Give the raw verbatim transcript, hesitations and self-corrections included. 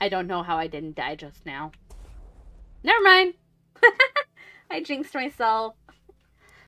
I don't know how I didn't die just now. Never mind. I jinxed myself.